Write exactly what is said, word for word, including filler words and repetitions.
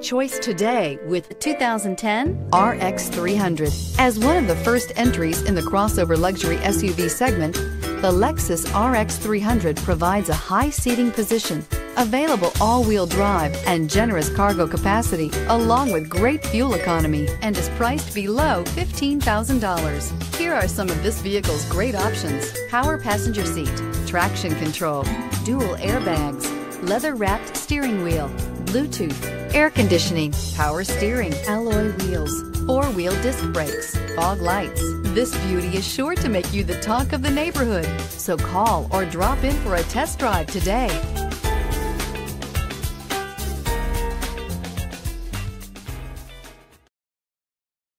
Choice today with the two thousand ten R X three hundred. As one of the first entries in the crossover luxury S U V segment, the Lexus R X three hundred provides a high seating position, available all-wheel drive, and generous cargo capacity, along with great fuel economy, and is priced below fifteen thousand dollars. Here are some of this vehicle's great options: power passenger seat, traction control, dual airbags, leather-wrapped steering wheel, Bluetooth, air conditioning, power steering, alloy wheels, four-wheel disc brakes, fog lights. This beauty is sure to make you the talk of the neighborhood. So call or drop in for a test drive today.